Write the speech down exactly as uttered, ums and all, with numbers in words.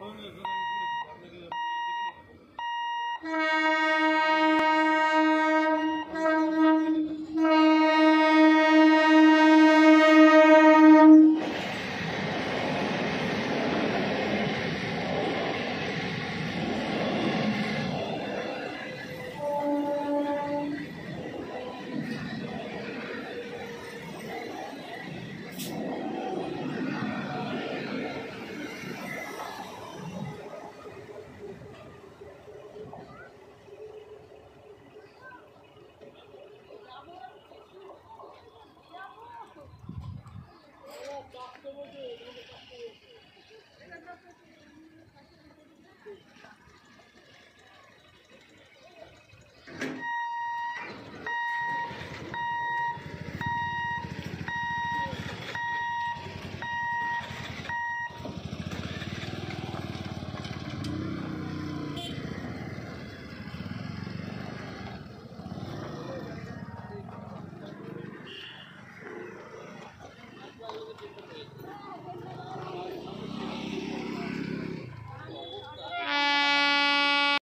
Doctor, what do you do?